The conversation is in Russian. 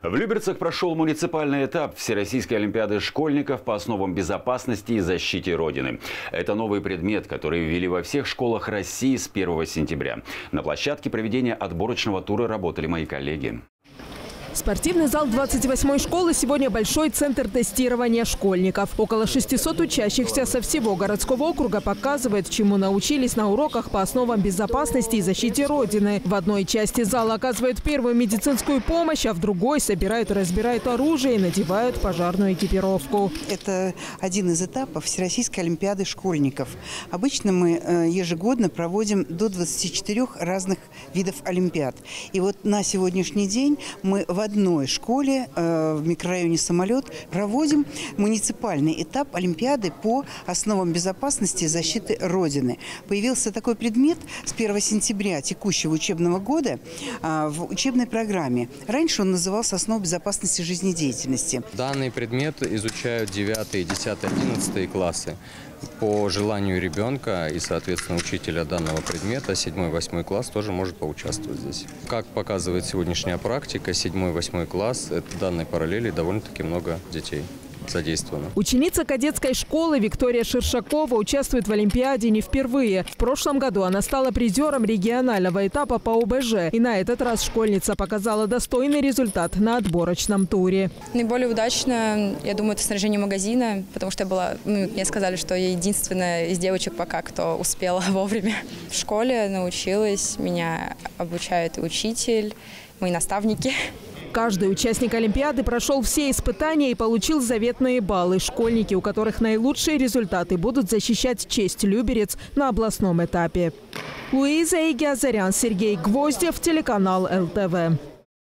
В Люберцах прошел муниципальный этап Всероссийской Олимпиады школьников по основам безопасности и защите Родины. Это новый предмет, который ввели во всех школах России с 1 сентября. На площадке проведения отборочного тура работали мои коллеги. Спортивный зал 28-й школы сегодня большой центр тестирования школьников. Около 600 учащихся со всего городского округа показывает, чему научились на уроках по основам безопасности и защите Родины. В одной части зала оказывают первую медицинскую помощь, а в другой собирают и разбирают оружие и надевают пожарную экипировку. Это один из этапов Всероссийской Олимпиады школьников. Обычно мы ежегодно проводим до 24 разных видов олимпиад. И вот на сегодняшний день мы в одной школе в микрорайоне Самолёт проводим муниципальный этап Олимпиады по основам безопасности и защиты Родины. Появился такой предмет с 1 сентября текущего учебного года в учебной программе. Раньше он назывался «Основы безопасности жизнедеятельности». Данный предмет изучают 9, 10, 11 классы. По желанию ребенка и, соответственно, учителя данного предмета 7-8 класс тоже может поучаствовать здесь. Как показывает сегодняшняя практика, 7-8 класс – это данной параллели довольно-таки много детей. Ученица кадетской школы Виктория Шершакова участвует в Олимпиаде не впервые. В прошлом году она стала призером регионального этапа по ОБЖ. И на этот раз школьница показала достойный результат на отборочном туре. Наиболее удачно, я думаю, это снаряжение магазина, потому что я была, мне сказали, что я единственная из девочек пока, кто успела вовремя. В школе научилась, меня обучает и учитель, мои наставники. Каждый участник Олимпиады прошел все испытания и получил заветные баллы. Школьники, у которых наилучшие результаты, будут защищать честь Люберец на областном этапе. Луиза Егиазарян, Сергей Гвоздев, телеканал ЛТВ.